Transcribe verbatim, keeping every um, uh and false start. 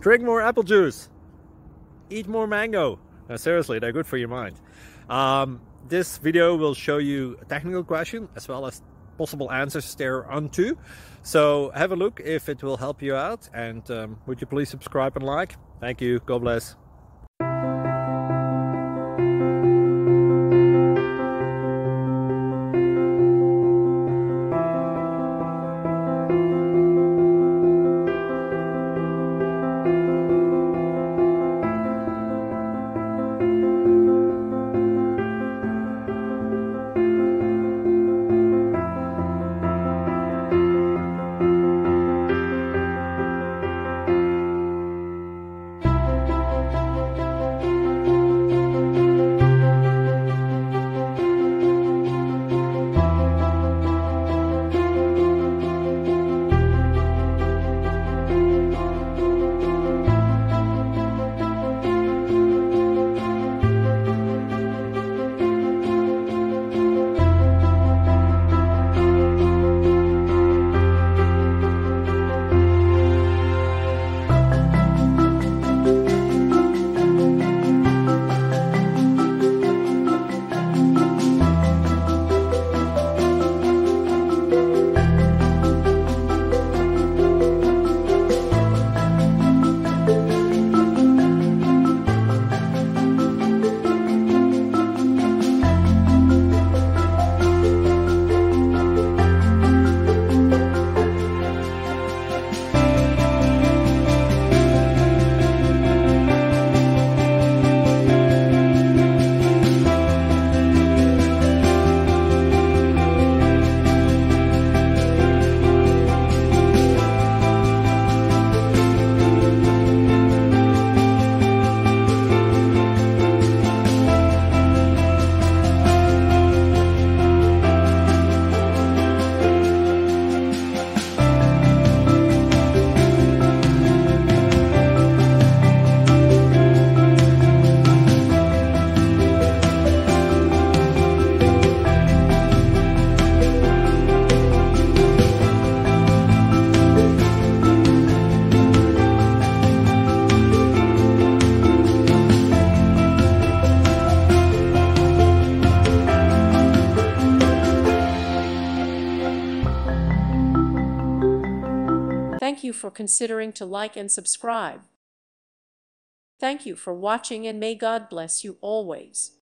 Drink more apple juice. Eat more mango. No, seriously, they're good for your mind. Um, this video will show you a technical question as well as possible answers thereunto. So have a look if it will help you out, and um, would you please subscribe and like. Thank you. God bless. Thank you for considering to like and subscribe. Thank you for watching, and may God bless you always.